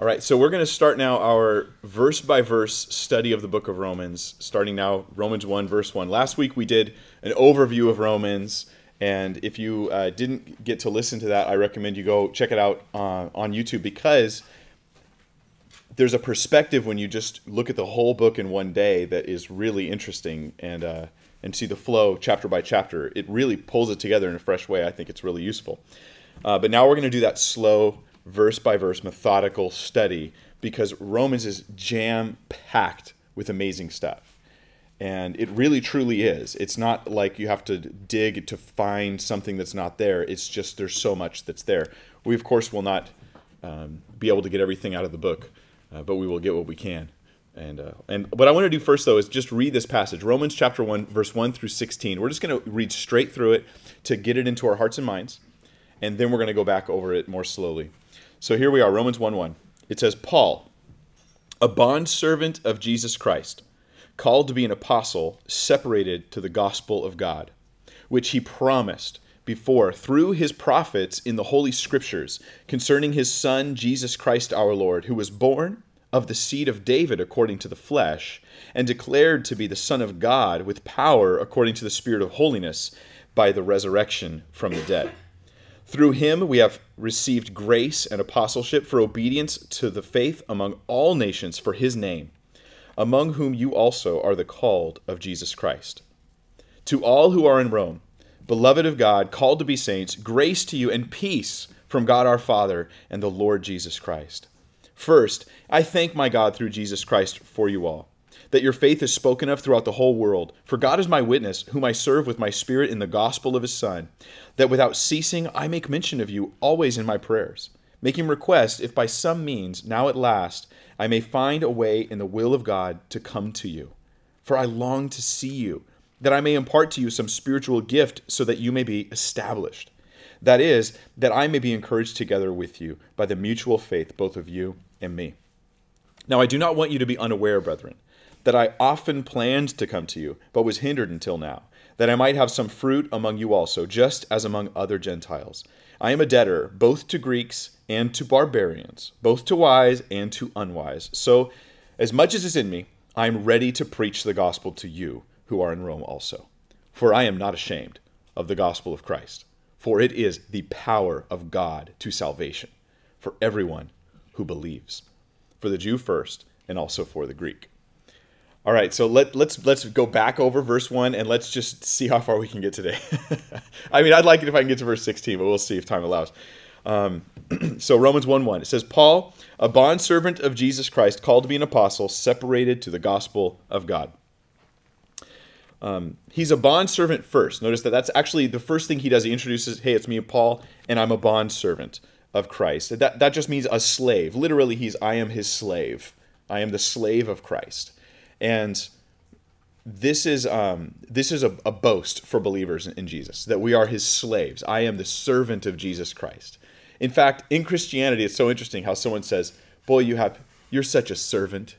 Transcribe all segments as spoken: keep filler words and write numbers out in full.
All right, so we're going to start now our verse-by-verse study of the book of Romans, starting now Romans one, verse one. Last week we did an overview of Romans, and if you uh, didn't get to listen to that, I recommend you go check it out uh, on YouTube, because there's a perspective when you just look at the whole book in one day that is really interesting, and, uh, and see the flow chapter by chapter. It really pulls it together in a fresh way. I think it's really useful. Uh, but now we're going to do that slow verse-by-verse methodical study, because Romans is jam-packed with amazing stuff. And it really, truly is. It's not like you have to dig to find something that's not there. It's just there's so much that's there. We, of course, will not um, be able to get everything out of the book, uh, but we will get what we can. And, uh, and what I want to do first, though, is just read this passage, Romans chapter one, verse one through sixteen. We're just going to read straight through it to get it into our hearts and minds, and then we're going to go back over it more slowly. So here we are, Romans one one. It says, Paul, a bondservant of Jesus Christ, called to be an apostle, separated to the gospel of God, which he promised before through his prophets in the Holy Scriptures concerning his Son, Jesus Christ our Lord, who was born of the seed of David according to the flesh, and declared to be the Son of God with power according to the Spirit of holiness by the resurrection from the dead. Through him we have received grace and apostleship for obedience to the faith among all nations for his name, among whom you also are the called of Jesus Christ. To all who are in Rome, beloved of God, called to be saints, grace to you and peace from God our Father and the Lord Jesus Christ. First, I thank my God through Jesus Christ for you all, that your faith is spoken of throughout the whole world. For God is my witness, whom I serve with my spirit in the gospel of his Son, that without ceasing I make mention of you always in my prayers, making request if by some means, now at last, I may find a way in the will of God to come to you. For I long to see you, that I may impart to you some spiritual gift so that you may be established. That is, that I may be encouraged together with you by the mutual faith both of you and me. Now I do not want you to be unaware, brethren, that I often planned to come to you, but was hindered until now, that I might have some fruit among you also, just as among other Gentiles. I am a debtor, both to Greeks and to barbarians, both to wise and to unwise. So, as much as is in me, I am ready to preach the gospel to you who are in Rome also. For I am not ashamed of the gospel of Christ, for it is the power of God to salvation for everyone who believes, for the Jew first and also for the Greek. All right, so let, let's let's go back over verse one, and let's just see how far we can get today. I mean, I'd like it if I can get to verse sixteen, but we'll see if time allows. Um, so Romans one one, it says, Paul, a bondservant of Jesus Christ, called to be an apostle, separated to the gospel of God. Um, he's a bondservant first. Notice that that's actually the first thing he does. He introduces, hey, it's me, Paul, and I'm a bondservant of Christ. That, that just means a slave. Literally, he's, I am his slave. I am the slave of Christ. And this is um, this is a, a boast for believers in Jesus, that we are his slaves. I am the servant of Jesus Christ. In fact, in Christianity, it's so interesting how someone says, boy, you have, you're such a servant.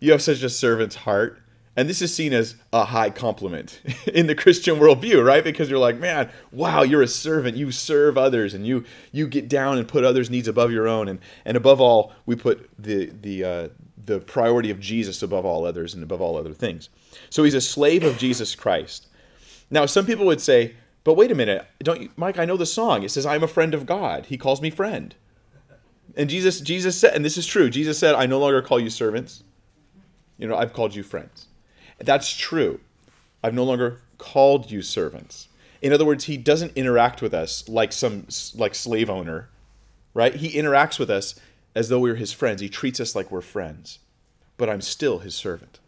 You have such a servant's heart. And this is seen as a high compliment in the Christian worldview, right? Because you're like, man, wow, you're a servant. You serve others, and you you get down and put others' needs above your own. And and above all, we put the the uh, the priority of Jesus above all others and above all other things. So he's a slave of Jesus Christ. Now, some people would say, but wait a minute, don't you, Mike? I know the song. It says, "I'm a friend of God. He calls me friend." And Jesus Jesus said, and this is true. Jesus said, "I no longer call you servants. You know, I've called you friends." That's true. I've no longer called you servants. In other words, he doesn't interact with us like some like slave owner, right? He interacts with us as though we were his friends. He treats us like we're friends, but I'm still his servant.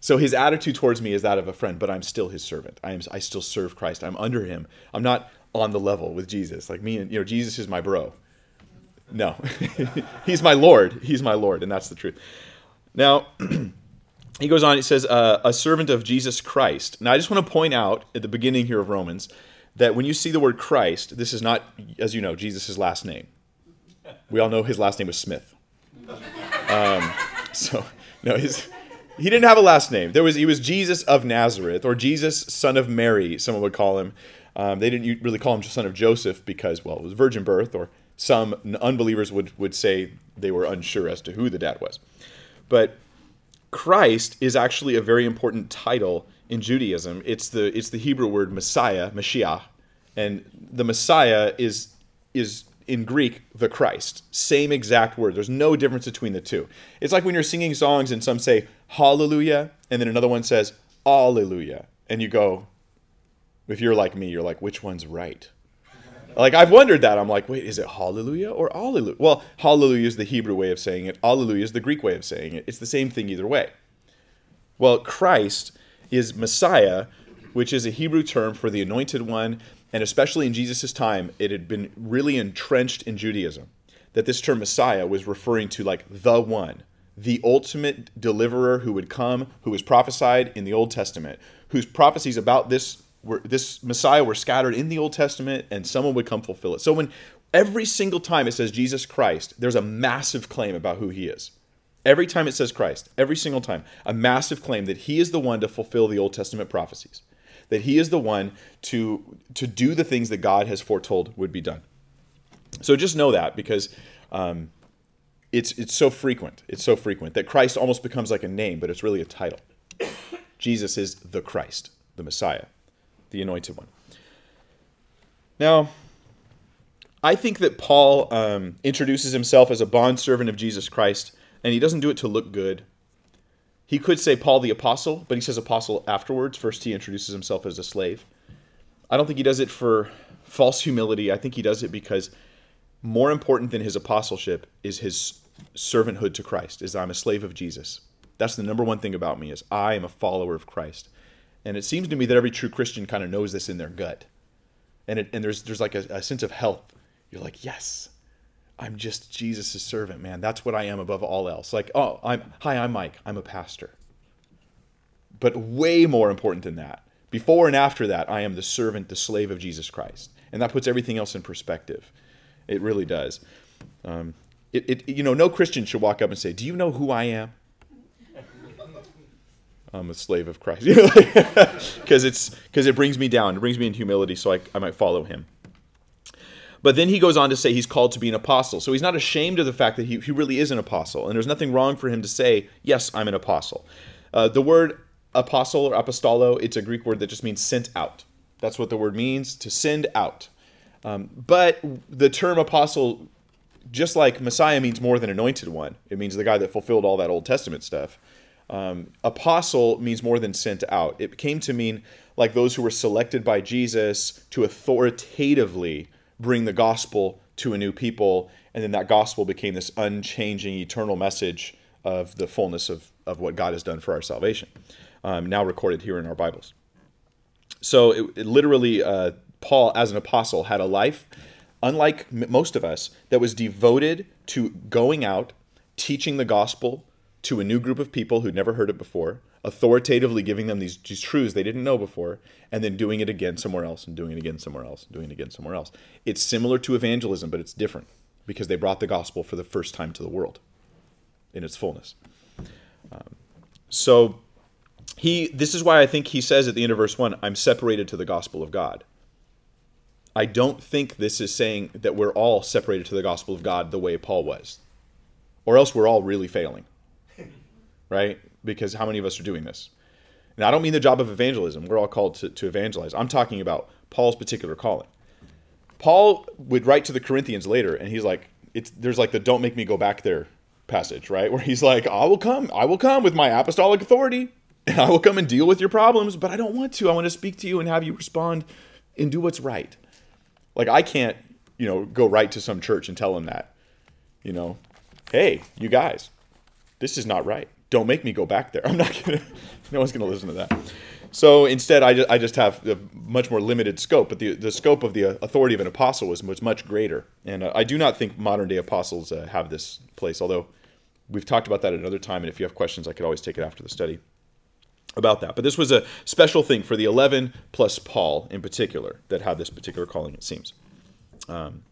So his attitude towards me is that of a friend, but I'm still his servant. I am. I still serve Christ. I'm under him. I'm not on the level with Jesus. Like me and, you know, Jesus is my bro. No, he's my Lord. He's my Lord, and that's the truth. Now, he goes on, it says, uh, a servant of Jesus Christ. Now, I just want to point out at the beginning here of Romans that when you see the word Christ, this is not, as you know, Jesus' last name. We all know his last name was Smith. Um, so, no, his, he didn't have a last name. There was He was Jesus of Nazareth, or Jesus, son of Mary, someone would call him. Um, they didn't really call him son of Joseph because, well, it was virgin birth, or some unbelievers would, would say they were unsure as to who the dad was. But Christ is actually a very important title in Judaism. It's the it's the Hebrew word Messiah, Mashiach, and the Messiah is is in Greek the Christ. Same exact word. There's no difference between the two. It's like when you're singing songs and some say hallelujah, and then another one says alleluia, and you go, if you're like me, you're like, which one's right? Like, I've wondered that. I'm like, wait, is it hallelujah or alleluia? Well, hallelujah is the Hebrew way of saying it. Alleluia is the Greek way of saying it. It's the same thing either way. Well, Christ is Messiah, which is a Hebrew term for the anointed one. And especially in Jesus' time, it had been really entrenched in Judaism that this term Messiah was referring to like the one, the ultimate deliverer who would come, who was prophesied in the Old Testament, whose prophecies about this Were, this Messiah were scattered in the Old Testament, and someone would come fulfill it. So when every single time it says Jesus Christ, there's a massive claim about who he is. Every time it says Christ, every single time, a massive claim that he is the one to fulfill the Old Testament prophecies, that he is the one to, to do the things that God has foretold would be done. So just know that, because um, it's, it's so frequent, it's so frequent that Christ almost becomes like a name, but it's really a title. Jesus is the Christ, the Messiah, the anointed one. Now, I think that Paul um, introduces himself as a bondservant of Jesus Christ, and he doesn't do it to look good. He could say Paul the apostle, but he says apostle afterwards. First, he introduces himself as a slave. I don't think he does it for false humility. I think he does it because more important than his apostleship is his servanthood to Christ, is I'm a slave of Jesus. That's the number one thing about me, is I am a follower of Christ. And it seems to me that every true Christian kind of knows this in their gut. And it, and there's there's like a, a sense of health. You're like, yes, I'm just Jesus' servant, man. That's what I am above all else. Like, oh, I'm hi, I'm Mike. I'm a pastor. But way more important than that, before and after that, I am the servant, the slave of Jesus Christ. And that puts everything else in perspective. It really does. Um, it, it you know, no Christian should walk up and say, do you know who I am? I'm a slave of Christ, because it's because it brings me down. It brings me in humility, so I, I might follow him. But then he goes on to say he's called to be an apostle. So he's not ashamed of the fact that he, he really is an apostle, and there's nothing wrong for him to say, yes, I'm an apostle. Uh, the word apostle or apostolo, it's a Greek word that just means sent out. That's what the word means, to send out. Um, but the term apostle, just like Messiah, means more than anointed one. It means the guy that fulfilled all that Old Testament stuff. Um, apostle means more than sent out. It came to mean like those who were selected by Jesus to authoritatively bring the gospel to a new people, and then that gospel became this unchanging, eternal message of the fullness of, of what God has done for our salvation, um, now recorded here in our Bibles. So it, it literally, uh, Paul, as an apostle, had a life, unlike m- most of us, that was devoted to going out, teaching the gospel to a new group of people who'd never heard it before, authoritatively giving them these, these truths they didn't know before, and then doing it again somewhere else, and doing it again somewhere else, and doing it again somewhere else. It's similar to evangelism, but it's different, because they brought the gospel for the first time to the world in its fullness. Um, so he, this is why I think he says at the end of verse one, I'm separated to the gospel of God. I don't think this is saying that we're all separated to the gospel of God the way Paul was, or else we're all really failing. Right? Because how many of us are doing this? And I don't mean the job of evangelism. We're all called to, to evangelize. I'm talking about Paul's particular calling. Paul would write to the Corinthians later, and he's like, it's, there's like the don't make me go back there passage, right? Where he's like, I will come. I will come with my apostolic authority, and I will come and deal with your problems, but I don't want to. I want to speak to you and have you respond and do what's right. Like, I can't, you know, go right to some church and tell them that, you know, hey, you guys, this is not right. Don't make me go back there. I'm not gonna, no one's gonna listen to that. So instead, I just, I just have a much more limited scope, but the, the scope of the authority of an apostle was, was much greater. And uh, I do not think modern day apostles uh, have this place, although we've talked about that at another time, and if you have questions, I could always take it after the study about that. But this was a special thing for the eleven plus Paul in particular that had this particular calling, it seems. Um,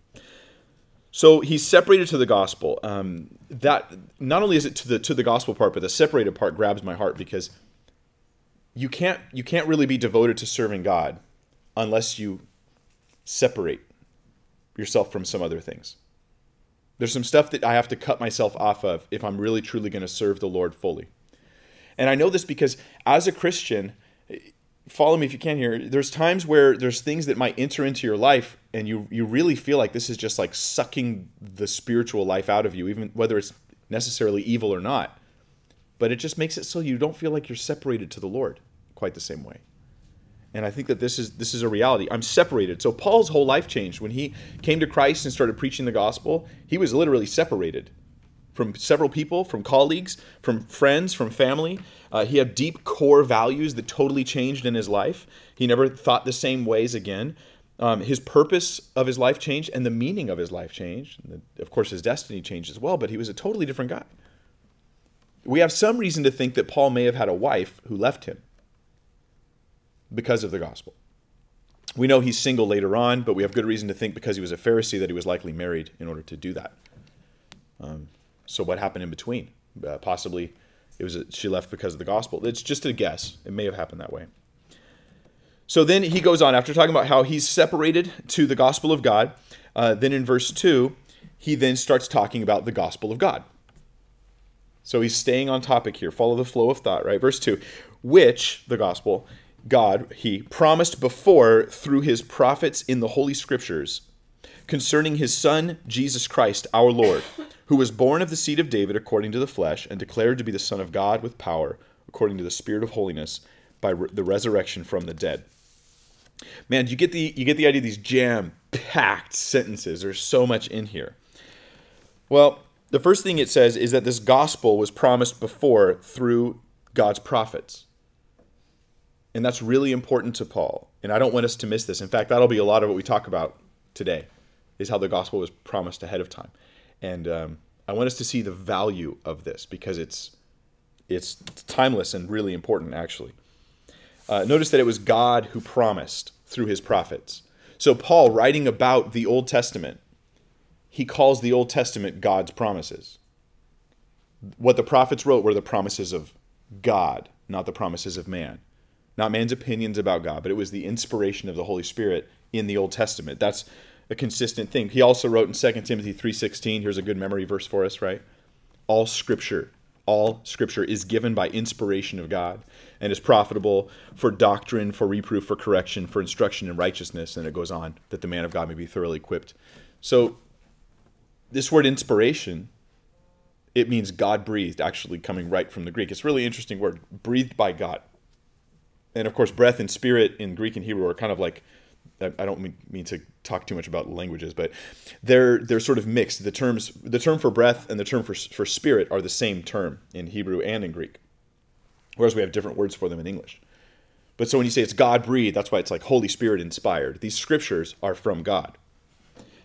So he's separated to the gospel. Um, that not only is it to the to the gospel part, but the separated part grabs my heart, because you can't you can't really be devoted to serving God unless you separate yourself from some other things. There's some stuff that I have to cut myself off of if I'm really truly going to serve the Lord fully. And I know this because as a Christian, follow me if you can here, there's times where there's things that might enter into your life and you you really feel like this is just like sucking the spiritual life out of you, even whether it's necessarily evil or not. But it just makes it so you don't feel like you're separated to the Lord quite the same way. And I think that this is this is a reality. I'm separated. So Paul's whole life changed. When he came to Christ and started preaching the gospel, he was literally separated from several people, from colleagues, from friends, from family. Uh, he had deep core values that totally changed in his life. He never thought the same ways again. Um, his purpose of his life changed and the meaning of his life changed. And the, of course, his destiny changed as well, but he was a totally different guy. We have some reason to think that Paul may have had a wife who left him because of the gospel. We know he's single later on, but we have good reason to think because he was a Pharisee that he was likely married in order to do that. Um, so what happened in between? Uh, possibly it was a, she left because of the gospel. It's just a guess. It may have happened that way. So then he goes on, after talking about how he's separated to the gospel of God, uh, then in verse two, he then starts talking about the gospel of God. So he's staying on topic here. Follow the flow of thought, right? Verse two, which, the gospel, God, he promised before through his prophets in the Holy Scriptures concerning his son, Jesus Christ, our Lord, who was born of the seed of David according to the flesh and declared to be the Son of God with power according to the Spirit of holiness by re- the resurrection from the dead. Man, you get the, you get the idea of these jam-packed sentences. There's so much in here. Well, the first thing it says is that this gospel was promised before through God's prophets. And that's really important to Paul. And I don't want us to miss this. In fact, that'll be a lot of what we talk about today, is how the gospel was promised ahead of time. And um, I want us to see the value of this because it's, it's timeless and really important, actually. Uh, notice that it was God who promised through his prophets. So Paul, writing about the Old Testament, he calls the Old Testament God's promises. What the prophets wrote were the promises of God, not the promises of man. Not man's opinions about God, but it was the inspiration of the Holy Spirit in the Old Testament. That's a consistent thing. He also wrote in Second Timothy three sixteen, here's a good memory verse for us, right? All scripture, all scripture is given by inspiration of God and is profitable for doctrine, for reproof, for correction, for instruction in righteousness, and it goes on, that the man of God may be thoroughly equipped. So, this word inspiration, it means God breathed, actually coming right from the Greek. It's a really interesting word, breathed by God. And of course, breath and spirit in Greek and Hebrew are kind of like, I don't mean to talk too much about languages, but they're they're sort of mixed. The terms, the term for breath and the term for, for spirit are the same term in Hebrew and in Greek, whereas we have different words for them in English. But so when you say it's God breathed, that's why it's like Holy Spirit inspired. These scriptures are from God.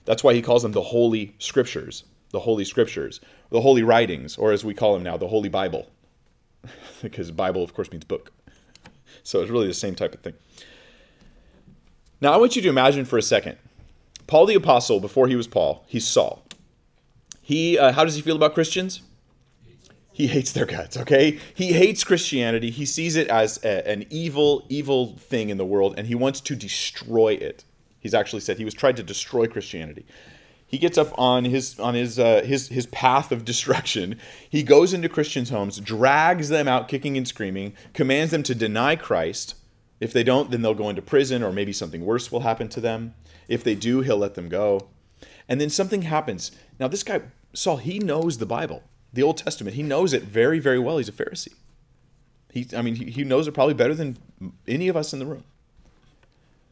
That's why he calls them the Holy Scriptures, the Holy Scriptures, the Holy Writings, or as we call them now, the Holy Bible. Because Bible, of course, means book. So it's really the same type of thing. Now I want you to imagine for a second, Paul the Apostle, before he was Paul, he's Saul. He, uh, how does he feel about Christians? He hates their guts, okay? He hates Christianity. He sees it as a, an evil, evil thing in the world, and he wants to destroy it. He's actually said he was tried to destroy Christianity. He gets up on his on his uh, his his path of destruction. He goes into Christians' homes, drags them out kicking and screaming, commands them to deny Christ. If they don't, then they'll go into prison, or maybe something worse will happen to them. If they do, he'll let them go. And then something happens. Now this guy Saul, he knows the Bible, the Old Testament. He knows it very, very well. He's a Pharisee. He, I mean, he, he knows it probably better than any of us in the room.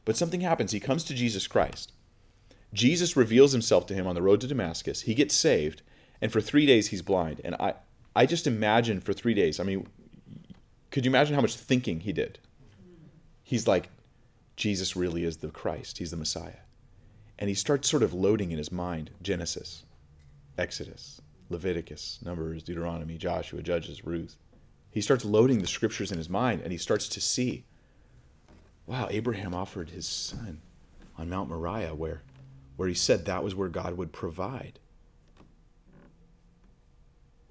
But something happens. He comes to Jesus Christ. Jesus reveals himself to him on the road to Damascus. He gets saved, and for three days he's blind. And I, I just imagine for three days, I mean, could you imagine how much thinking he did? He's like, Jesus really is the Christ. He's the Messiah. And he starts sort of loading in his mind Genesis, Exodus, Leviticus, Numbers, Deuteronomy, Joshua, Judges, Ruth. He starts loading the scriptures in his mind, and he starts to see, wow, Abraham offered his son on Mount Moriah where, where he said that was where God would provide.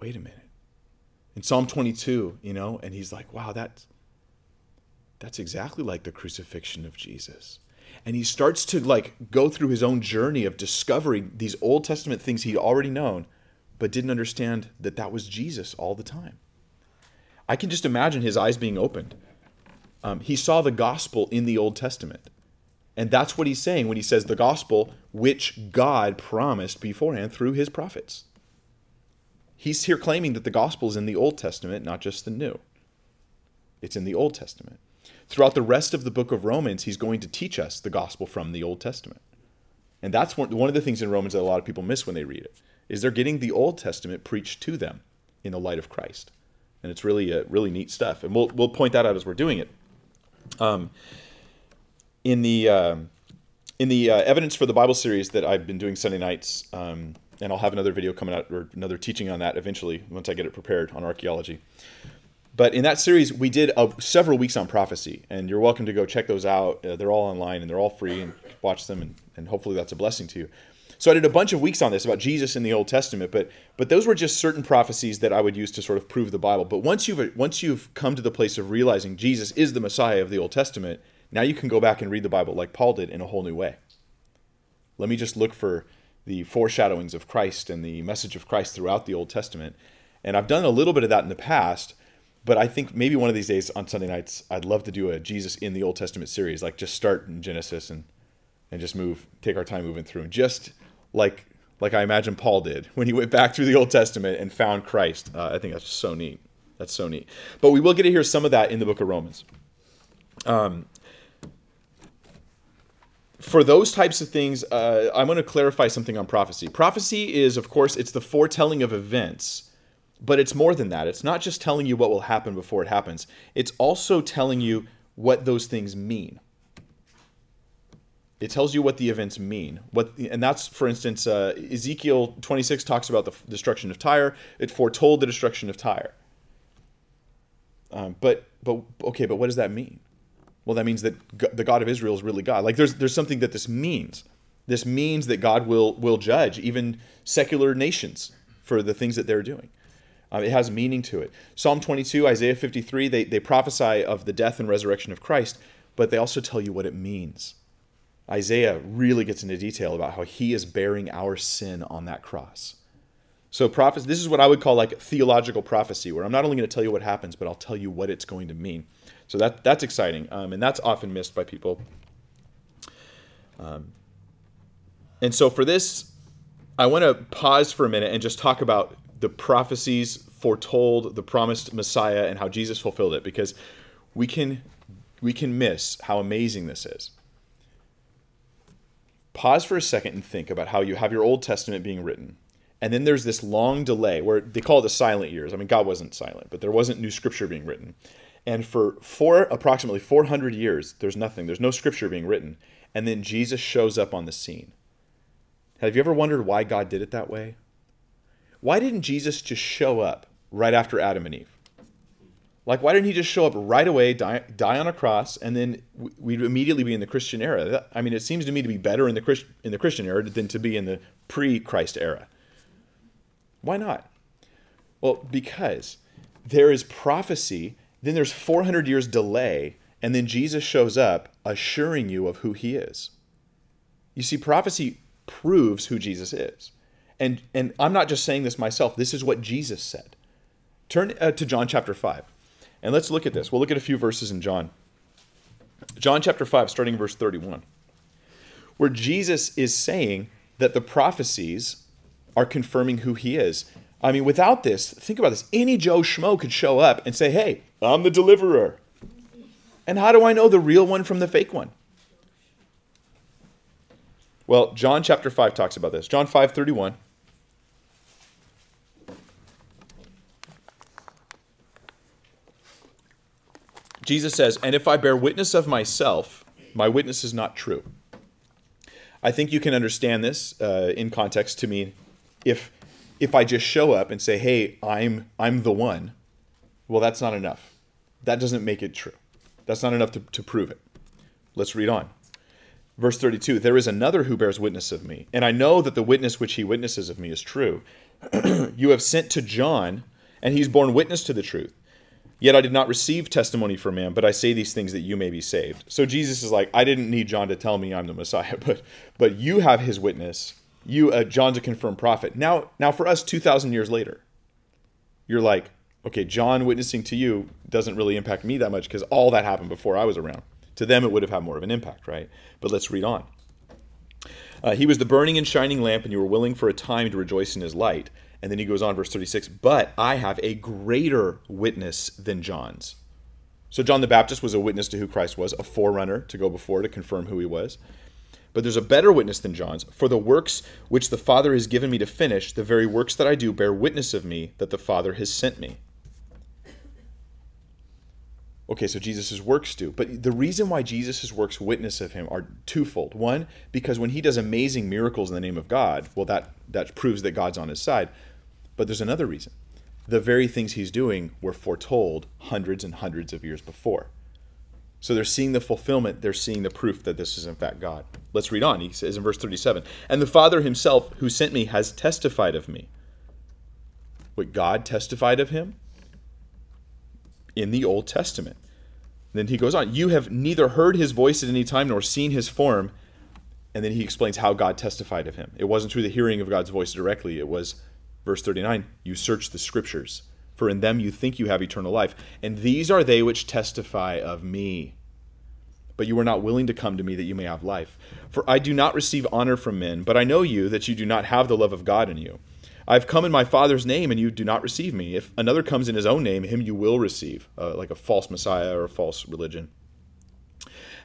Wait a minute. In Psalm twenty-two, you know, and he's like, wow, that's, that's exactly like the crucifixion of Jesus. and he starts to like go through his own journey of discovering these Old Testament things he'd already known, but didn't understand that that was Jesus all the time. I can just imagine his eyes being opened. Um, he saw the gospel in the Old Testament. And that's what he's saying when he says the gospel, which God promised beforehand through his prophets. He's here claiming that the gospel is in the Old Testament, not just the New. It's in the Old Testament. Throughout the rest of the book of Romans, he's going to teach us the gospel from the Old Testament. And that's one, one of the things in Romans that a lot of people miss when they read it, is they're getting the Old Testament preached to them in the light of Christ. And it's really, uh, really neat stuff. And we'll, we'll point that out as we're doing it. Um, in the, uh, in the uh, Evidence for the Bible series that I've been doing Sunday nights, um, and I'll have another video coming out or another teaching on that eventually once I get it prepared on archaeology. But in that series, we did uh, several weeks on prophecy, and you're welcome to go check those out. Uh, they're all online, and they're all free, and watch them, and, and hopefully that's a blessing to you. So I did a bunch of weeks on this about Jesus in the Old Testament, but but those were just certain prophecies that I would use to sort of prove the Bible. But once you've, once you've come to the place of realizing Jesus is the Messiah of the Old Testament, now you can go back and read the Bible like Paul did in a whole new way. Let me just look for the foreshadowings of Christ and the message of Christ throughout the Old Testament. And I've done a little bit of that in the past, but I think maybe one of these days on Sunday nights, I'd love to do a Jesus in the Old Testament series, like just start in Genesis and and just move, take our time moving through, just like like I imagine Paul did when he went back through the Old Testament and found Christ. Uh, I think that's so neat. That's so neat. But we will get to hear some of that in the book of Romans. Um, for those types of things, uh, I'm going to clarify something on prophecy. Prophecy is, of course, it's the foretelling of events. But it's more than that. It's not just telling you what will happen before it happens. It's also telling you what those things mean. It tells you what the events mean. What, and that's, for instance, uh, Ezekiel twenty-six talks about the destruction of Tyre. It foretold the destruction of Tyre. Um, but, but okay, but what does that mean? Well, that means that God, the God of Israel is really God. Like there's, there's something that this means. This means that God will, will judge even secular nations for the things that they're doing. Um, it has meaning to it. Psalm twenty-two, Isaiah fifty-three, they, they prophesy of the death and resurrection of Christ, but they also tell you what it means. Isaiah really gets into detail about how he is bearing our sin on that cross. So prophecy, this is what I would call like theological prophecy, where I'm not only going to tell you what happens, but I'll tell you what it's going to mean. So that, that's exciting, um, and that's often missed by people. Um, and so for this, I want to pause for a minute and just talk about the prophecies foretold the promised Messiah and how Jesus fulfilled it, because we can we can miss how amazing this is. Pause for a second and think about how you have your Old Testament being written, and then there's this long delay where they call it the silent years. I mean, God wasn't silent, but there wasn't new scripture being written. And for four, approximately four hundred years, there's nothing. There's no scripture being written. And then Jesus shows up on the scene. Have you ever wondered why God did it that way? Why didn't Jesus just show up right after Adam and Eve? Like, why didn't he just show up right away, die, die on a cross, and then we'd immediately be in the Christian era? I mean, it seems to me to be better in the, Christ, in the Christian era than to be in the pre-Christ era. Why not? Well, because there is prophecy, then there's four hundred years delay, and then Jesus shows up assuring you of who he is. You see, prophecy proves who Jesus is. And, and I'm not just saying this myself. This is what Jesus said. Turn uh, to John chapter five, and let's look at this. We'll look at a few verses in John. John chapter five, starting in verse thirty-one, where Jesus is saying that the prophecies are confirming who he is. I mean, without this, think about this. Any Joe Schmo could show up and say, hey, I'm the deliverer. And how do I know the real one from the fake one? Well, John chapter five talks about this. John five, thirty-one. Jesus says, and if I bear witness of myself, my witness is not true. I think you can understand this uh, in context to mean if if I just show up and say, hey, I'm, I'm the one, well, that's not enough. That doesn't make it true. That's not enough to, to prove it. Let's read on. Verse thirty-two, there is another who bears witness of me, and I know that the witness which he witnesses of me is true. You have sent to John, and he's borne witness to the truth. Yet I did not receive testimony from man, but I say these things that you may be saved. So Jesus is like, I didn't need John to tell me I'm the Messiah, but but you have his witness. You, uh, John's a confirmed prophet. Now, now for us, two thousand years later, you're like, okay, John witnessing to you doesn't really impact me that much because all that happened before I was around. To them, it would have had more of an impact, right? But let's read on. Uh, he was the burning and shining lamp, and you were willing for a time to rejoice in his light. And then he goes on, verse thirty-six, but I have a greater witness than John's. So John the Baptist was a witness to who Christ was, a forerunner to go before to confirm who he was. But there's a better witness than John's. For the works which the Father has given me to finish, the very works that I do bear witness of me that the Father has sent me. Okay, so Jesus' works do. But the reason why Jesus' works witness of him are twofold. One, because when he does amazing miracles in the name of God, well, that, that proves that God's on his side. But there's another reason. The very things he's doing were foretold hundreds and hundreds of years before. So they're seeing the fulfillment. They're seeing the proof that this is, in fact, God. Let's read on. He says in verse thirty-seven, and the Father himself who sent me has testified of me. What, God testified of him? In the Old Testament. Then he goes on, you have neither heard his voice at any time nor seen his form. And then he explains how God testified of him. It wasn't through the hearing of God's voice directly. It was, verse thirty-nine, you search the scriptures, for in them you think you have eternal life. And these are they which testify of me. But you were not willing to come to me that you may have life. For I do not receive honor from men, but I know you that you do not have the love of God in you. I've come in my Father's name, and you do not receive me. If another comes in his own name, him you will receive, uh, like a false messiah or a false religion.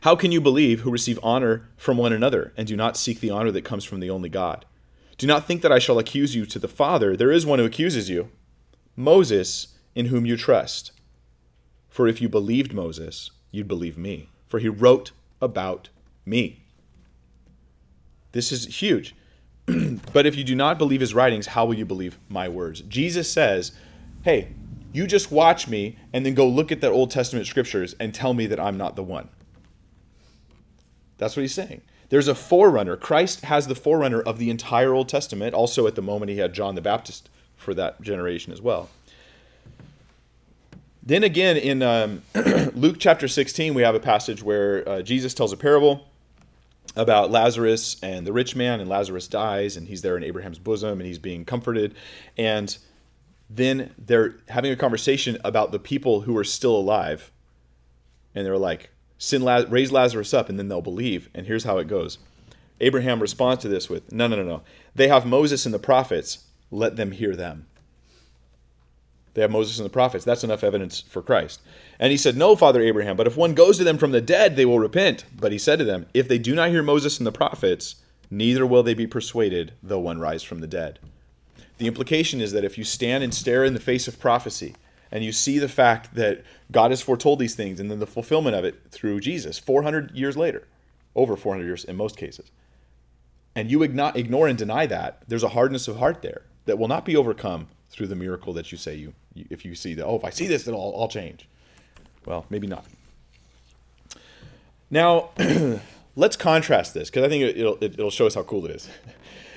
How can you believe who receive honor from one another and do not seek the honor that comes from the only God? Do not think that I shall accuse you to the Father. There is one who accuses you, Moses, in whom you trust. For if you believed Moses, you'd believe me, for he wrote about me. This is huge. But if you do not believe his writings, how will you believe my words? Jesus says, hey, you just watch me and then go look at that Old Testament scriptures and tell me that I'm not the one. That's what he's saying. There's a forerunner. Christ has the forerunner of the entire Old Testament. Also, at the moment, he had John the Baptist for that generation as well. Then again, in um, Luke chapter sixteen, we have a passage where uh, Jesus tells a parable about Lazarus and the rich man, and Lazarus dies, and he's there in Abraham's bosom, and he's being comforted. And then they're having a conversation about the people who are still alive. And they're like, Send Laz- raise Lazarus up, and then they'll believe. And here's how it goes. Abraham responds to this with, no, no, no, no. They have Moses and the prophets. Let them hear them. They have Moses and the prophets. That's enough evidence for Christ. And he said, no, Father Abraham, but if one goes to them from the dead, they will repent. But he said to them, if they do not hear Moses and the prophets, neither will they be persuaded, though one rise from the dead. The implication is that if you stand and stare in the face of prophecy, and you see the fact that God has foretold these things, and then the fulfillment of it through Jesus, four hundred years later, over four hundred years in most cases, and you ignore and deny that, there's a hardness of heart there that will not be overcome through the miracle that you say you, if you see that, oh, if I see this, then I'll, I'll change. Well, maybe not. Now, let's contrast this, because I think it'll, it'll show us how cool it is.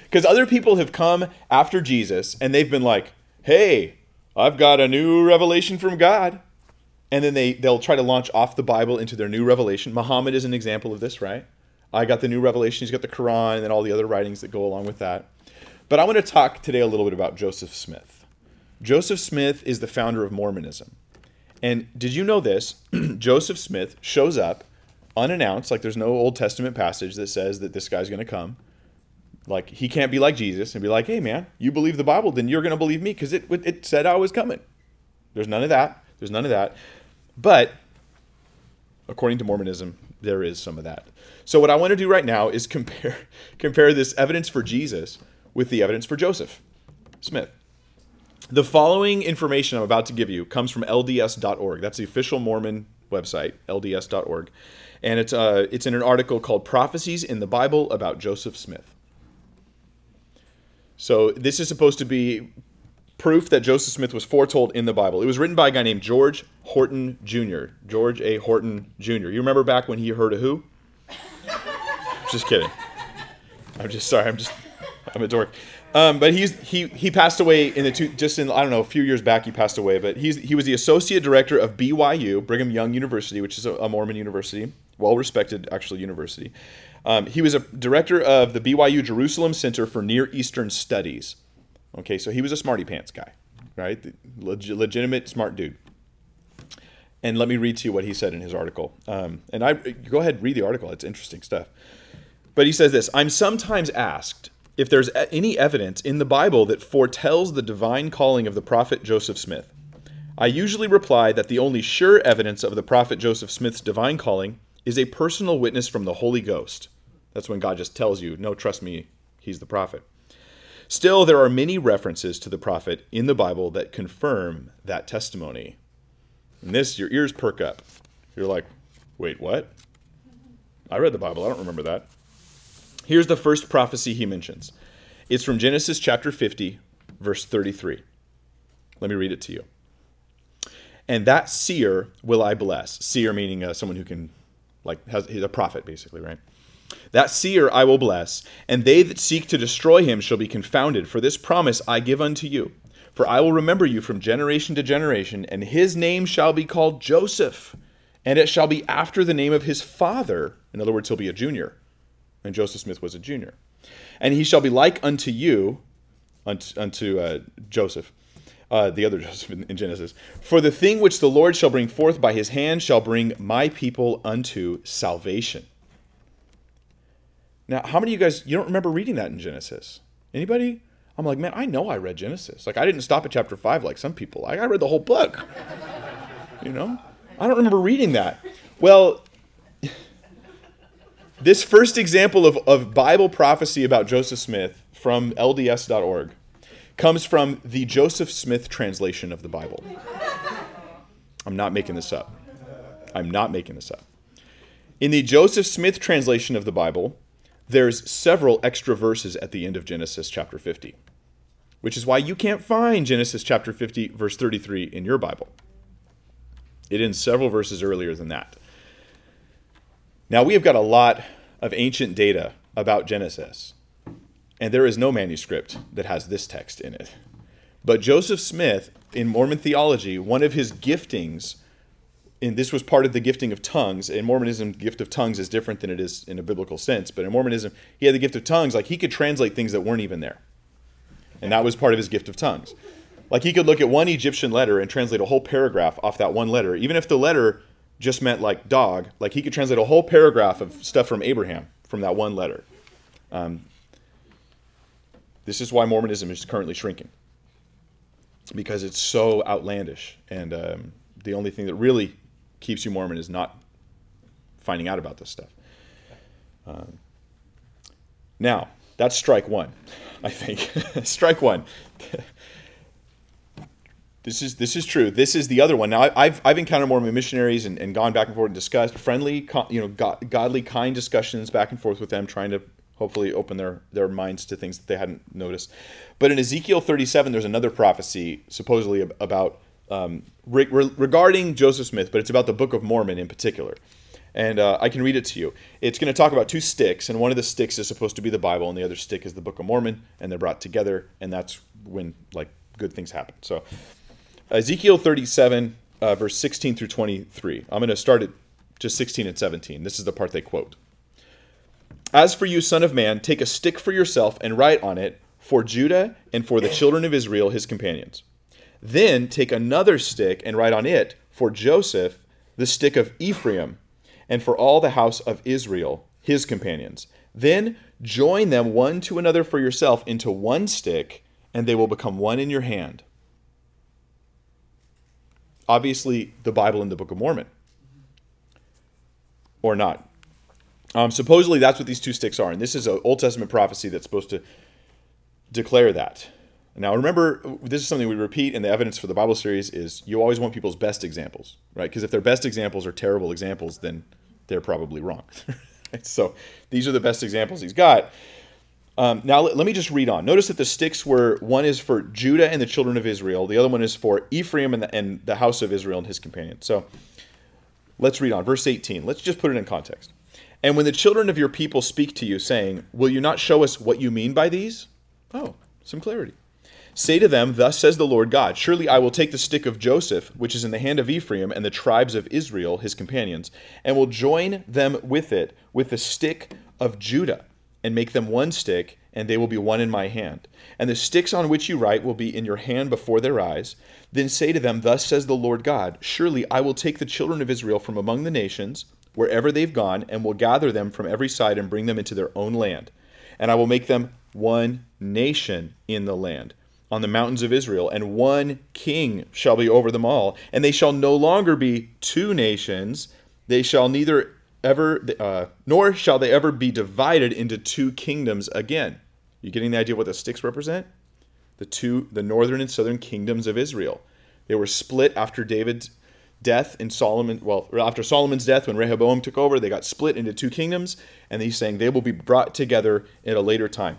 Because other people have come after Jesus, and they've been like, hey, I've got a new revelation from God. And then they, they'll try to launch off the Bible into their new revelation. Muhammad is an example of this, right? I got the new revelation, he's got the Quran, and all the other writings that go along with that. But I want to talk today a little bit about Joseph Smith. Joseph Smith is the founder of Mormonism. And did you know this? Joseph Smith shows up unannounced, like there's no Old Testament passage that says that this guy's going to come. Like, he can't be like Jesus and be like, hey, man, you believe the Bible, then you're going to believe me because it, it said I was coming. There's none of that. There's none of that. But according to Mormonism, there is some of that. So what I want to do right now is compare compare this evidence for Jesus with the evidence for Joseph Smith. The following information I'm about to give you comes from L D S dot org. That's the official Mormon website, L D S dot org. And it's, uh, it's in an article called Prophecies in the Bible about Joseph Smith. So this is supposed to be proof that Joseph Smith was foretold in the Bible. It was written by a guy named George Horton Junior George A. Horton Junior You remember back when he heard a who? Just kidding. I'm just sorry. I'm just, I'm a dork. Um, but he's he he passed away in the two, just in I don't know a few years back he passed away. But he's he was the associate director of B Y U, Brigham Young University, which is a, a Mormon university, well respected actually university. Um, he was a director of the B Y U Jerusalem Center for Near Eastern Studies. Okay, so he was a smarty pants guy, right? Leg- legitimate smart dude. And let me read to you what he said in his article. Um, and I go ahead read the article; it's interesting stuff. But he says this: I'm sometimes asked if there's any evidence in the Bible that foretells the divine calling of the prophet Joseph Smith. I usually reply that the only sure evidence of the prophet Joseph Smith's divine calling is a personal witness from the Holy Ghost. That's when God just tells you, no, trust me, he's the prophet. Still, there are many references to the prophet in the Bible that confirm that testimony. And this, your ears perk up. You're like, wait, what? I read the Bible, I don't remember that. Here's the first prophecy he mentions. It's from Genesis chapter fifty, verse thirty-three. Let me read it to you. And that seer will I bless. Seer meaning uh, someone who can, like, has, he's a prophet basically, right? That seer I will bless, and they that seek to destroy him shall be confounded, for this promise I give unto you. For I will remember you from generation to generation, and his name shall be called Joseph, and it shall be after the name of his father. In other words, he'll be a junior. And Joseph Smith was a junior. And he shall be like unto you, unto, unto uh, Joseph, uh, the other Joseph in, in Genesis. For the thing which the Lord shall bring forth by his hand shall bring my people unto salvation. Now, how many of you guys, you don't remember reading that in Genesis? Anybody? I'm like, man, I know I read Genesis. Like, I didn't stop at chapter five like some people. Like, I read the whole book. You know? I don't remember reading that. Well, this first example of, of Bible prophecy about Joseph Smith from L D S dot org comes from the Joseph Smith translation of the Bible. I'm not making this up. I'm not making this up. In the Joseph Smith translation of the Bible, there's several extra verses at the end of Genesis chapter fifty, which is why you can't find Genesis chapter fifty, verse thirty-three in your Bible. It ends several verses earlier than that. Now, we have got a lot of ancient data about Genesis, and there is no manuscript that has this text in it. But Joseph Smith, in Mormon theology, one of his giftings, and this was part of the gifting of tongues, in Mormonism, the gift of tongues is different than it is in a biblical sense, but in Mormonism, he had the gift of tongues, like he could translate things that weren't even there. And that was part of his gift of tongues. Like he could look at one Egyptian letter and translate a whole paragraph off that one letter, even if the letter just meant like dog, like he could translate a whole paragraph of stuff from Abraham from that one letter. Um, this is why Mormonism is currently shrinking, because it's so outlandish. And um, the only thing that really keeps you Mormon is not finding out about this stuff. Um, now, that's strike one, I think. Strike one. This is this is true. This is the other one. Now, I've I've encountered Mormon missionaries and, and gone back and forth and discussed friendly, you know, god, godly, kind discussions back and forth with them, trying to hopefully open their their minds to things that they hadn't noticed. But in Ezekiel thirty-seven, there's another prophecy supposedly about um, re regarding Joseph Smith, but it's about the Book of Mormon in particular. And uh, I can read it to you. It's going to talk about two sticks, and one of the sticks is supposed to be the Bible, and the other stick is the Book of Mormon, and they're brought together, and that's when like good things happen. So. Ezekiel thirty-seven, uh, verse sixteen through twenty-three. I'm going to start at just sixteen and seventeen. This is the part they quote. As for you, son of man, take a stick for yourself and write on it, for Judah and for the children of Israel, his companions. Then take another stick and write on it, for Joseph, the stick of Ephraim, and for all the house of Israel, his companions. Then join them one to another for yourself into one stick, and they will become one in your hand. Obviously, the Bible and the Book of Mormon. Or not. Um, supposedly, that's what these two sticks are. And this is an Old Testament prophecy that's supposed to declare that. Now, remember, this is something we repeat in the Evidence for the Bible series, is you always want people's best examples, right? Because if their best examples are terrible examples, then they're probably wrong. So these are the best examples he's got. Um, now, let, let me just read on. Notice that the sticks were, one is for Judah and the children of Israel. The other one is for Ephraim and the, and the house of Israel and his companions. So let's read on. Verse eighteen. Let's just put it in context. And when the children of your people speak to you, saying, will you not show us what you mean by these? Oh, some clarity. Say to them, thus says the Lord God, surely I will take the stick of Joseph, which is in the hand of Ephraim, and the tribes of Israel, his companions, and will join them with it, with the stick of Judah, and make them one stick, and they will be one in my hand. And the sticks on which you write will be in your hand before their eyes. Then say to them, thus says the Lord God, surely I will take the children of Israel from among the nations, wherever they've gone, and will gather them from every side and bring them into their own land. And I will make them one nation in the land, on the mountains of Israel, and one king shall be over them all, and they shall no longer be two nations. They shall neither ever, uh, nor shall they ever be divided into two kingdoms again. You getting the idea of what the sticks represent? The two, the northern and southern kingdoms of Israel. They were split after David's death and Solomon, well, after Solomon's death when Rehoboam took over, they got split into two kingdoms, and he's saying they will be brought together at a later time.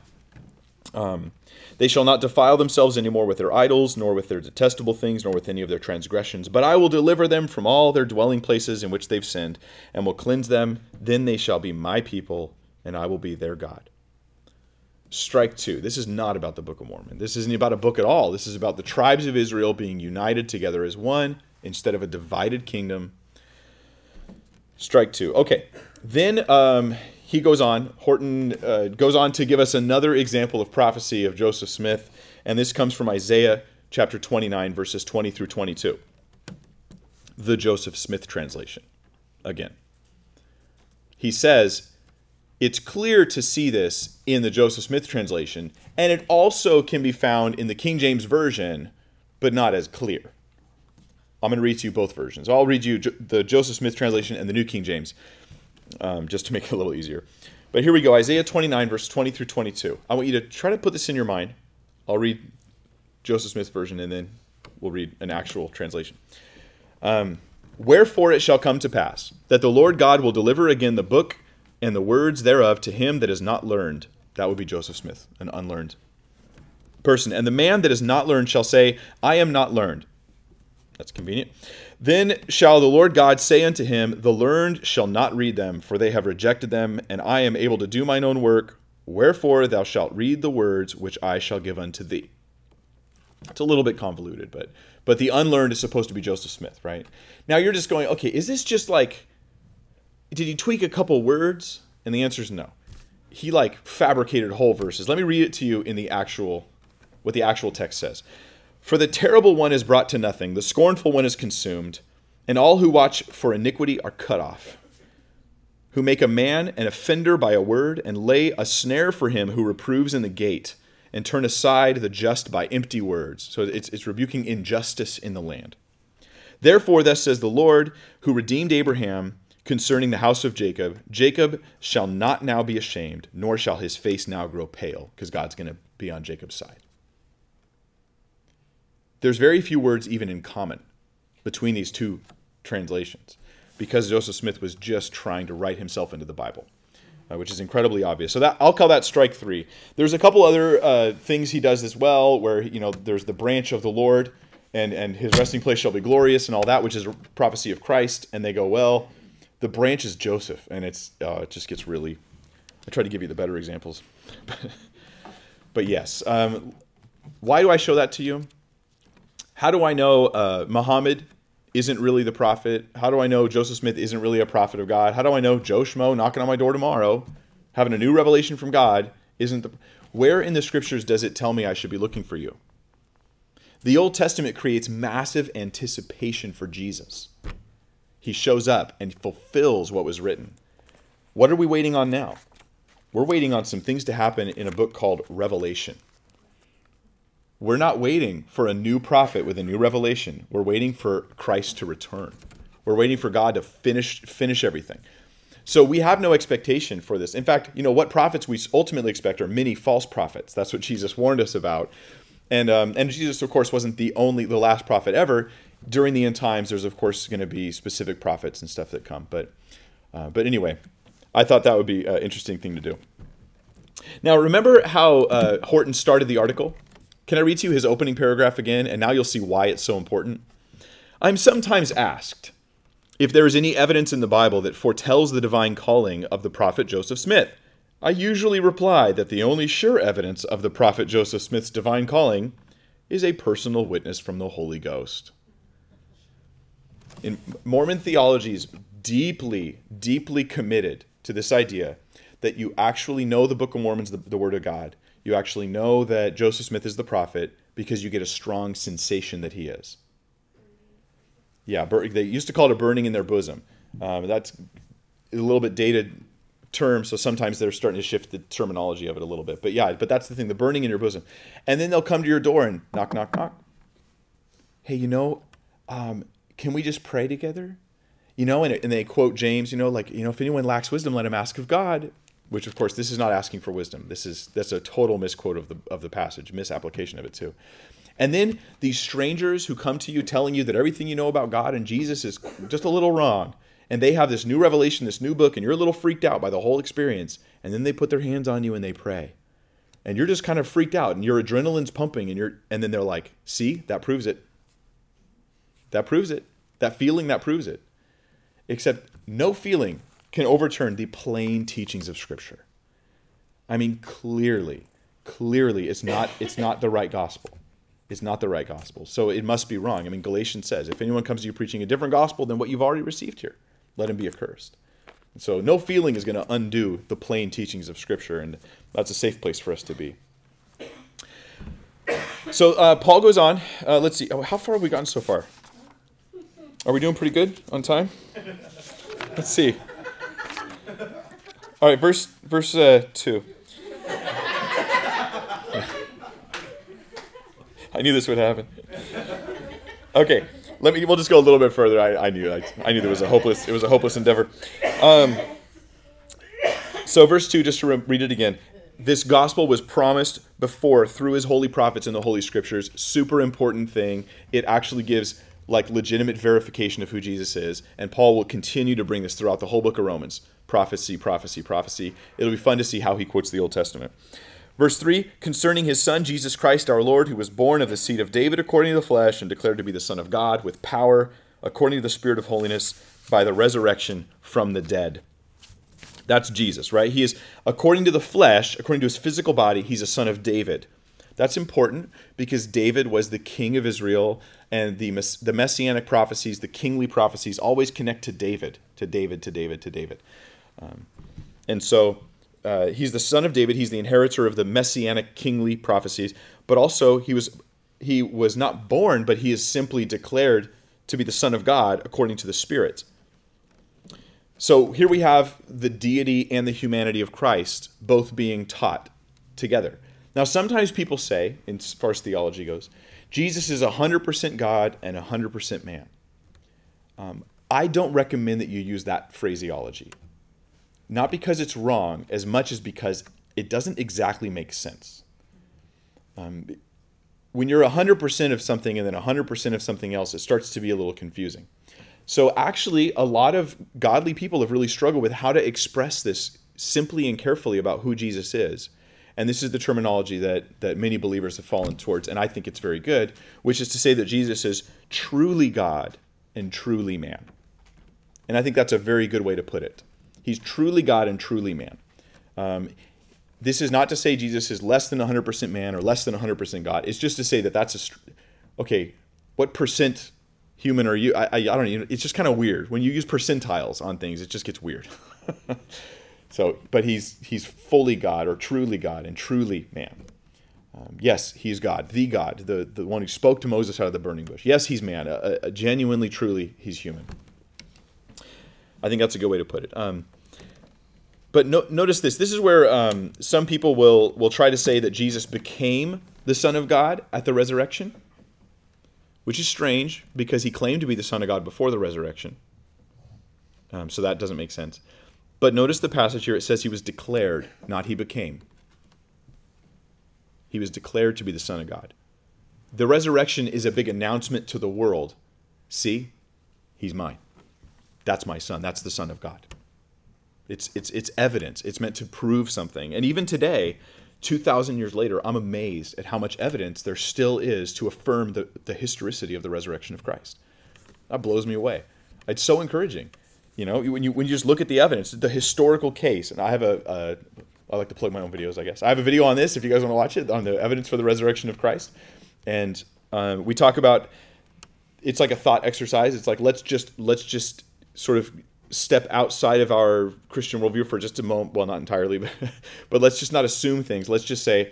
Um, they shall not defile themselves anymore with their idols, nor with their detestable things, nor with any of their transgressions. But I will deliver them from all their dwelling places in which they've sinned, and will cleanse them. Then they shall be my people, and I will be their God. Strike two. This is not about the Book of Mormon. This isn't about a book at all. This is about the tribes of Israel being united together as one instead of a divided kingdom. Strike two. Okay. Then... Um, He goes on, Horton uh, goes on to give us another example of prophecy of Joseph Smith, and this comes from Isaiah chapter twenty-nine, verses twenty through twenty-two. The Joseph Smith translation, again. He says, it's clear to see this in the Joseph Smith translation, and it also can be found in the King James Version, but not as clear. I'm going to read to you both versions. I'll read you the Joseph Smith translation and the New King James. Um, just to make it a little easier. But here we go, Isaiah twenty-nine, verse twenty through twenty-two. I want you to try to put this in your mind. I'll read Joseph Smith's version, and then we'll read an actual translation. Um, Wherefore it shall come to pass, that the Lord God will deliver again the book and the words thereof to him that is not learned. That would be Joseph Smith, an unlearned person. And the man that is not learned shall say, I am not learned. That's convenient. Then shall the Lord God say unto him, the learned shall not read them, for they have rejected them, and I am able to do mine own work. Wherefore thou shalt read the words which I shall give unto thee. It's a little bit convoluted, but but the unlearned is supposed to be Joseph Smith, right? Now you're just going, okay, is this just like, did he tweak a couple words? And the answer is no. He like fabricated whole verses. Let me read it to you in the actual, what the actual text says. For the terrible one is brought to nothing, the scornful one is consumed, and all who watch for iniquity are cut off, who make a man an offender by a word, and lay a snare for him who reproves in the gate, and turn aside the just by empty words. So it's, it's rebuking injustice in the land. Therefore, thus says the Lord, who redeemed Abraham concerning the house of Jacob, Jacob shall not now be ashamed, nor shall his face now grow pale, because God's going to be on Jacob's side. There's very few words even in common between these two translations because Joseph Smith was just trying to write himself into the Bible, uh, which is incredibly obvious. So that I'll call that strike three. There's a couple other uh, things he does as well where, you know, there's the branch of the Lord and, and his resting place shall be glorious and all that, which is a prophecy of Christ. And they go, well, the branch is Joseph. And it's uh, it just gets really, I try to give you the better examples. But yes, um, why do I show that to you? How do I know uh, Muhammad isn't really the prophet? How do I know Joseph Smith isn't really a prophet of God? How do I know Joe Schmo knocking on my door tomorrow, having a new revelation from God, isn't the... Where in the scriptures does it tell me I should be looking for you? The Old Testament creates massive anticipation for Jesus. He shows up and fulfills what was written. What are we waiting on now? We're waiting on some things to happen in a book called Revelation. We're not waiting for a new prophet with a new revelation. We're waiting for Christ to return. We're waiting for God to finish finish everything. So we have no expectation for this. In fact, you know, what prophets we ultimately expect are many false prophets. That's what Jesus warned us about. And um, and Jesus, of course, wasn't the only, the last prophet ever. During the end times, there's, of course, going to be specific prophets and stuff that come. But, uh, but anyway, I thought that would be an interesting thing to do. Now, remember how uh, Horton started the article? Can I read to you his opening paragraph again? And now you'll see why it's so important. I'm sometimes asked if there is any evidence in the Bible that foretells the divine calling of the prophet Joseph Smith. I usually reply that the only sure evidence of the Prophet Joseph Smith's divine calling is a personal witness from the Holy Ghost. In Mormon theology is deeply, deeply committed to this idea that you actually know the Book of Mormon's the, the Word of God. You actually know that Joseph Smith is the prophet because you get a strong sensation that he is. Yeah, they used to call it a burning in their bosom. Um, that's a little bit dated term, so sometimes they're starting to shift the terminology of it a little bit. But yeah, but that's the thing, the burning in your bosom. And then they'll come to your door and knock, knock, knock. Hey, you know, um, can we just pray together? You know, and, and they quote James, you know, like, you know, if anyone lacks wisdom, let him ask of God. Which, of course, this is not asking for wisdom. This is that's a total misquote of the of the passage, misapplication of it too. And then these strangers who come to you telling you that everything you know about God and Jesus is just a little wrong, and they have this new revelation, this new book, and you're a little freaked out by the whole experience, and then they put their hands on you and they pray. And you're just kind of freaked out, and your adrenaline's pumping, and you're and then they're like, see, that proves it. That proves it. That feeling, that proves it. Except no feeling can overturn the plain teachings of Scripture. I mean, clearly, clearly, it's not, it's not the right gospel. It's not the right gospel. So it must be wrong. I mean, Galatians says, if anyone comes to you preaching a different gospel than what you've already received here, let him be accursed. And so no feeling is going to undo the plain teachings of Scripture, and that's a safe place for us to be. So uh, Paul goes on. Uh, let's see. Oh, how far have we gotten so far? Are we doing pretty good on time? Let's see. All right, verse verse uh, two. I knew this would happen. Okay, let me. We'll just go a little bit further. I, I knew. I, I knew there was a hopeless. It was a hopeless endeavor. Um, so verse two, just to re read it again. This gospel was promised before through his holy prophets in the Holy Scriptures. Super important thing. It actually gives like legitimate verification of who Jesus is, and Paul will continue to bring this throughout the whole book of Romans. Prophecy, prophecy, prophecy. It'll be fun to see how he quotes the Old Testament. Verse three, concerning his son, Jesus Christ, our Lord, who was born of the seed of David according to the flesh and declared to be the Son of God with power according to the Spirit of holiness by the resurrection from the dead. That's Jesus, right? He is, according to the flesh, according to his physical body, he's a son of David. That's important because David was the king of Israel, and the, mess the messianic prophecies, the kingly prophecies always connect to David, to David, to David, to David. Um, and so uh, he's the son of David. He's the inheritor of the messianic kingly prophecies. But also he was he was not born, but he is simply declared to be the Son of God according to the Spirit. So here we have the deity and the humanity of Christ both being taught together. Now sometimes people say, as far as theology goes, Jesus is one hundred percent God and one hundred percent man. Um, I don't recommend that you use that phraseology. Not because it's wrong, as much as because it doesn't exactly make sense. Um, when you're one hundred percent of something and then one hundred percent of something else, it starts to be a little confusing. So actually, a lot of godly people have really struggled with how to express this simply and carefully about who Jesus is. And this is the terminology that, that many believers have fallen towards, and I think it's very good, which is to say that Jesus is truly God and truly man. And I think that's a very good way to put it. He's truly God and truly man. Um, this is not to say Jesus is less than one hundred percent man or less than one hundred percent God. It's just to say that that's a... Okay, what percent human are you? I, I, I don't even... It's just kind of weird. When you use percentiles on things, it just gets weird. So, but he's, he's fully God or truly God and truly man. Um, yes, he's God, the God, the, the one who spoke to Moses out of the burning bush. Yes, he's man. A, a genuinely, truly, he's human. I think that's a good way to put it. Um, But no, notice this. This is where um, some people will, will try to say that Jesus became the Son of God at the resurrection, which is strange because he claimed to be the Son of God before the resurrection. Um, so that doesn't make sense. But notice the passage here. It says he was declared, not he became. He was declared to be the Son of God. The resurrection is a big announcement to the world. See, he's mine. That's my son. That's the Son of God. It's, it's, it's evidence. It's meant to prove something. And even today, two thousand years later, I'm amazed at how much evidence there still is to affirm the, the historicity of the resurrection of Christ. That blows me away. It's so encouraging. You know, when you, when you just look at the evidence, the historical case, and I have a, a I like to plug my own videos, I guess. I have a video on this, if you guys want to watch it, on the evidence for the resurrection of Christ. And um, we talk about, it's like a thought exercise. It's like, let's just, let's just sort of step outside of our Christian worldview for just a moment. Well, not entirely, but, but let's just not assume things. Let's just say,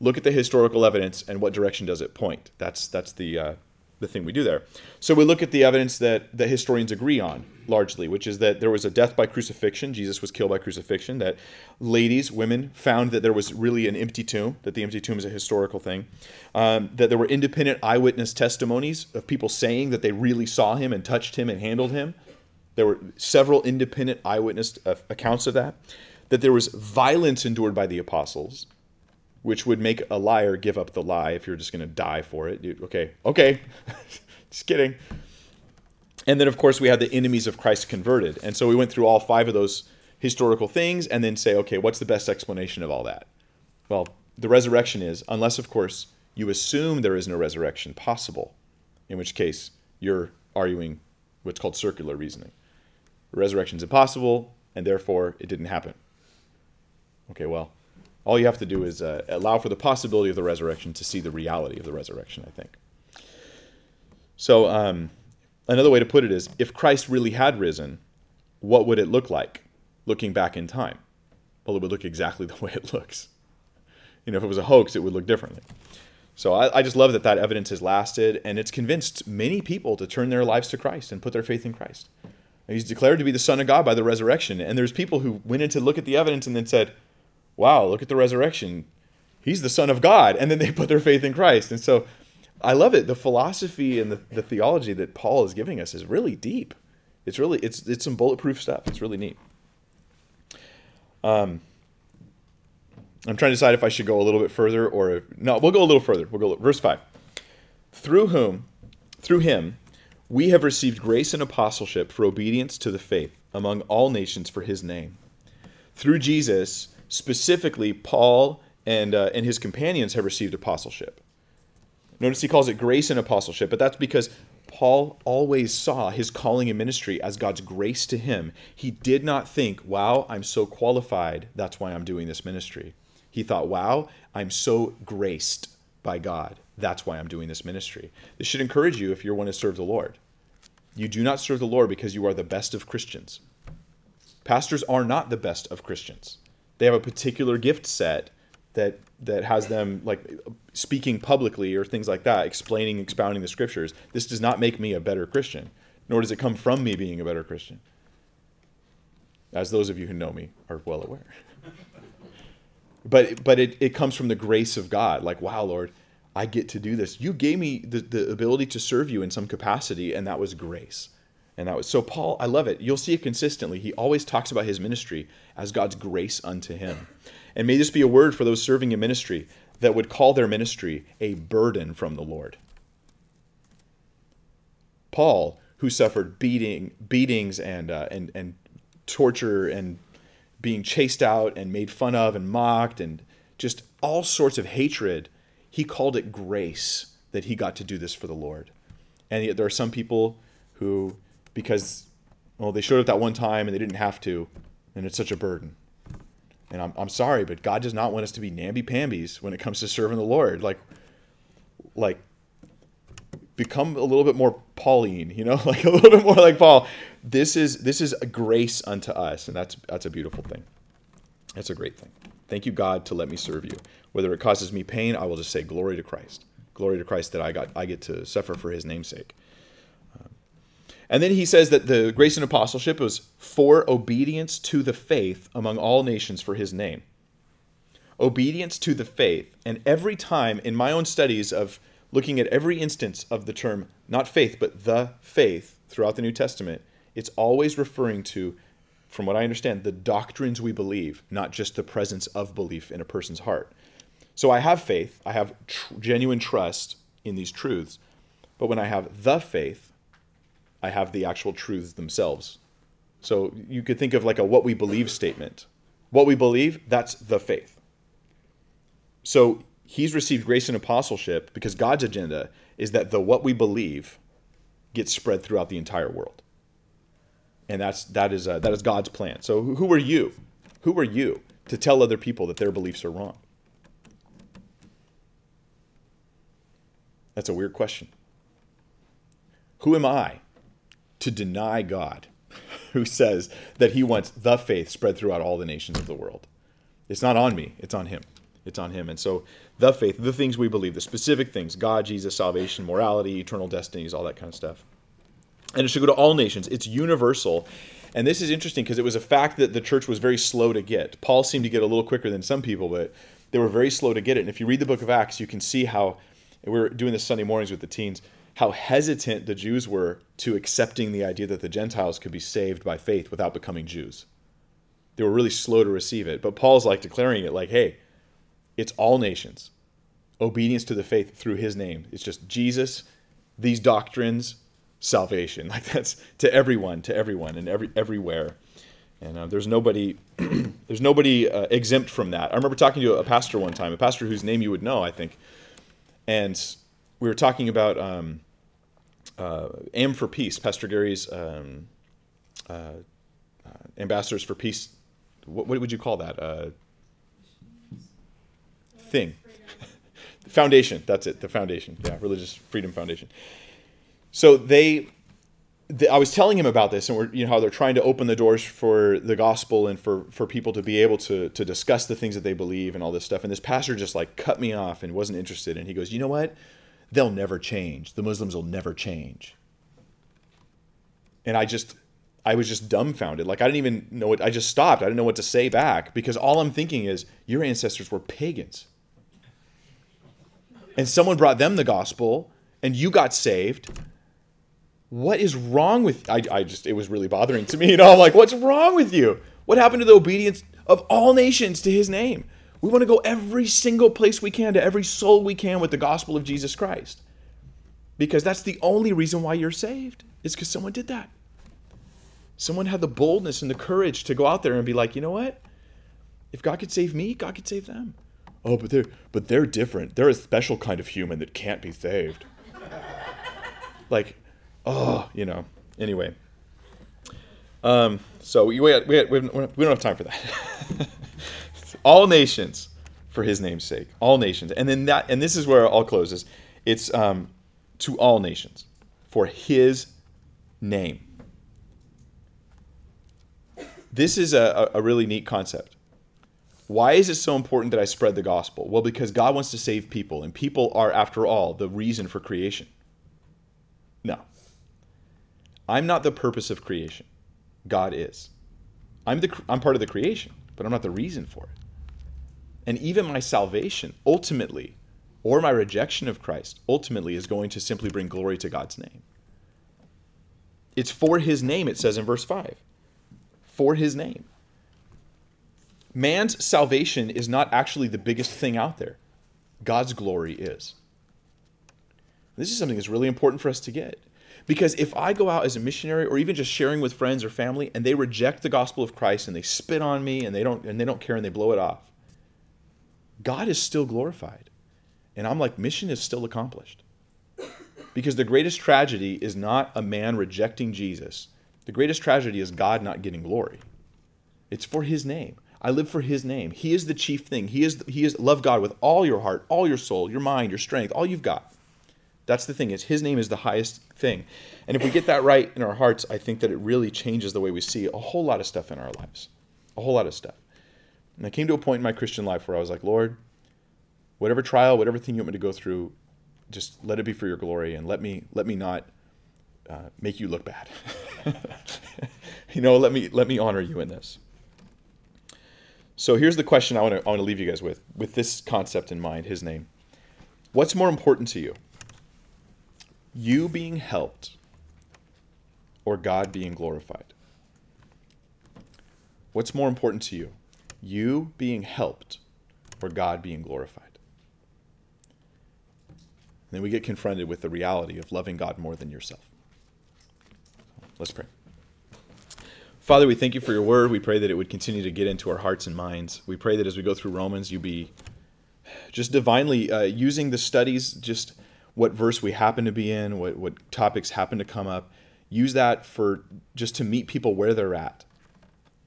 look at the historical evidence and what direction does it point. That's, that's the, uh, the thing we do there. So we look at the evidence that the historians agree on largely, which is that there was a death by crucifixion. Jesus was killed by crucifixion, that ladies, women found that there was really an empty tomb, that the empty tomb is a historical thing, um, that there were independent eyewitness testimonies of people saying that they really saw him and touched him and handled him. There were several independent eyewitness uh, accounts of that, that there was violence endured by the apostles, which would make a liar give up the lie if you're just going to die for it. Dude, okay, okay, just kidding. And then, of course, we had the enemies of Christ converted. And so we went through all five of those historical things and then say, okay, what's the best explanation of all that? Well, the resurrection is, unless, of course, you assume there is no resurrection possible, in which case you're arguing what's called circular reasoning. The resurrection's impossible, and therefore it didn't happen. Okay, well, all you have to do is uh, allow for the possibility of the resurrection to see the reality of the resurrection, I think. So um, another way to put it is, if Christ really had risen, what would it look like looking back in time? Well, it would look exactly the way it looks. You know, if it was a hoax, it would look differently. So I, I just love that that evidence has lasted, and it's convinced many people to turn their lives to Christ and put their faith in Christ. And he's declared to be the Son of God by the resurrection, and there's people who went in to look at the evidence and then said, wow, look at the resurrection. He's the Son of God. And then they put their faith in Christ. And so I love it. The philosophy and the, the theology that Paul is giving us is really deep. It's really, it's it's some bulletproof stuff. It's really neat. Um, I'm trying to decide if I should go a little bit further or, if, no, we'll go a little further. We'll go, verse five. Through whom, through him, we have received grace and apostleship for obedience to the faith among all nations for his name. Through Jesus, specifically, Paul and, uh, and his companions have received apostleship. Notice he calls it grace and apostleship, but that's because Paul always saw his calling and ministry as God's grace to him. He did not think, wow, I'm so qualified, that's why I'm doing this ministry. He thought, wow, I'm so graced by God, that's why I'm doing this ministry. This should encourage you if you're one to serve the Lord. You do not serve the Lord because you are the best of Christians. Pastors are not the best of Christians. They have a particular gift set that that has them like speaking publicly or things like that, explaining, expounding the scriptures. This does not make me a better Christian, nor does it come from me being a better Christian, as those of you who know me are well aware. But but it, it comes from the grace of God. Like, wow, Lord, I get to do this. You gave me the, the ability to serve you in some capacity, and that was grace. And that was, so Paul, I love it. You'll see it consistently. He always talks about his ministry as God's grace unto him. And may this be a word for those serving in ministry that would call their ministry a burden from the Lord. Paul, who suffered beating, beatings and, uh, and, and torture and being chased out and made fun of and mocked and just all sorts of hatred, he called it grace that he got to do this for the Lord. And yet there are some people who, because, well, they showed up that one time and they didn't have to, and it's such a burden. And I'm, I'm sorry, but God does not want us to be namby-pambies when it comes to serving the Lord. Like, like, become a little bit more Pauline, you know, like a little bit more like Paul. This is this is a grace unto us, and that's that's a beautiful thing. That's a great thing. Thank you, God, to let me serve you. Whether it causes me pain, I will just say glory to Christ. Glory to Christ that I got I get to suffer for his name's sake. And then he says that the grace and apostleship was for obedience to the faith among all nations for his name. Obedience to the faith. And every time in my own studies of looking at every instance of the term, not faith, but the faith throughout the New Testament, it's always referring to, from what I understand, the doctrines we believe, not just the presence of belief in a person's heart. So I have faith. I have tr- genuine trust in these truths. But when I have the faith, I have the actual truths themselves. So you could think of like a what we believe statement. What we believe, that's the faith. So he's received grace and apostleship because God's agenda is that the what we believe gets spread throughout the entire world. And that's, that, is, uh, that is God's plan. So who are you? Who are you to tell other people that their beliefs are wrong? That's a weird question. Who am I to deny God, who says that he wants the faith spread throughout all the nations of the world? It's not on me. It's on him. It's on him. And so the faith, the things we believe, the specific things, God, Jesus, salvation, morality, eternal destinies, all that kind of stuff. And it should go to all nations. It's universal. And this is interesting because it was a fact that the church was very slow to get. Paul seemed to get a little quicker than some people, but they were very slow to get it. And if you read the book of Acts, you can see how, and we were doing this Sunday mornings with the teens, how hesitant the Jews were to accepting the idea that the Gentiles could be saved by faith without becoming Jews. They were really slow to receive it. But Paul's like declaring it like, hey, it's all nations. Obedience to the faith through his name. It's just Jesus, these doctrines, salvation. Like that's to everyone, to everyone and every everywhere. And uh, there's nobody there's nobody uh, exempt from that. I remember talking to a pastor one time, a pastor whose name you would know, I think. And we were talking about um, uh, A M for Peace, Pastor Gary's um, uh, uh, Ambassadors for Peace. What, what would you call that? Uh, thing. Foundation. That's it. The foundation. Yeah. Religious Freedom Foundation. So they, they, I was telling him about this and we're, you know, how they're trying to open the doors for the gospel and for, for people to be able to, to discuss the things that they believe and all this stuff. And this pastor just like cut me off and wasn't interested. And he goes, you know what? They'll never change. The Muslims will never change. And I just, I was just dumbfounded. Like, I didn't even know what, I just stopped. I didn't know what to say back because all I'm thinking is your ancestors were pagans. And someone brought them the gospel and you got saved. What is wrong with, I, I just, it was really bothering to me. You know, I'm like, what's wrong with you? What happened to the obedience of all nations to his name? We want to go every single place we can to every soul we can with the gospel of Jesus Christ. Because that's the only reason why you're saved. It's because someone did that. Someone had the boldness and the courage to go out there and be like, you know what? If God could save me, God could save them. Oh, but they're, but they're different. They're a special kind of human that can't be saved. Like, oh, you know, anyway. Um, so we, we, we, we don't have time for that. All nations for his name's sake, all nations. And then that, and this is where it all closes. It's um, to all nations for his name. This is a, a really neat concept. Why is it so important that I spread the gospel? Well, because God wants to save people, and people are, after all, the reason for creation. No. I'm not the purpose of creation. God is. I'm, the, I'm part of the creation, but I'm not the reason for it. And even my salvation, ultimately, or my rejection of Christ, ultimately is going to simply bring glory to God's name. It's for his name, it says in verse five. For his name. Man's salvation is not actually the biggest thing out there. God's glory is. This is something that's really important for us to get. Because if I go out as a missionary or even just sharing with friends or family and they reject the gospel of Christ and they spit on me and they don't and they don't care and they blow it off, God is still glorified. And I'm like, mission is still accomplished. Because the greatest tragedy is not a man rejecting Jesus. The greatest tragedy is God not getting glory. It's for his name. I live for his name. He is the chief thing. He is, he is, love God with all your heart, all your soul, your mind, your strength, all you've got. That's the thing. It's his name is the highest thing. And if we get that right in our hearts, I think that it really changes the way we see a whole lot of stuff in our lives. A whole lot of stuff. And I came to a point in my Christian life where I was like, Lord, whatever trial, whatever thing you want me to go through, just let it be for your glory and let me, let me not Uh, make you look bad. You know, let me let me honor you in this. So here's the question I want to I want to leave you guys with, with this concept in mind, his name. What's more important to you? You being helped or God being glorified? What's more important to you? You being helped or God being glorified? And then we get confronted with the reality of loving God more than yourself. Let's pray. Father, we thank you for your word. We pray that it would continue to get into our hearts and minds. We pray that as we go through Romans, you be just divinely uh, using the studies, just what verse we happen to be in, what, what topics happen to come up. Use that for just to meet people where they're at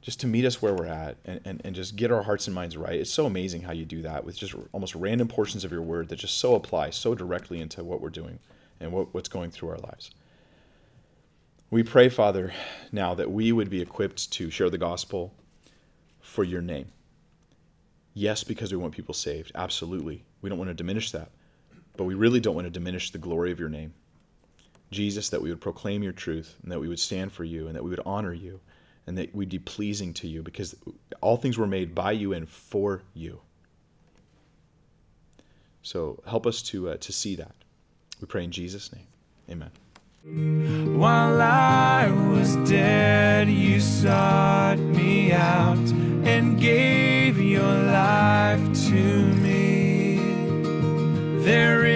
just to meet us where we're at and, and, and just get our hearts and minds right. It's so amazing how you do that with just almost random portions of your word that just so apply so directly into what we're doing and what, what's going through our lives. We pray, Father, now that we would be equipped to share the gospel for your name. Yes, because we want people saved. Absolutely. We don't want to diminish that, but we really don't want to diminish the glory of your name. Jesus, that we would proclaim your truth and that we would stand for you and that we would honor you and that we'd be pleasing to you, because all things were made by you and for you. So help us to, uh, to see that. We pray in Jesus' name. Amen. While I was dead, you sought me out and gave your life to me. There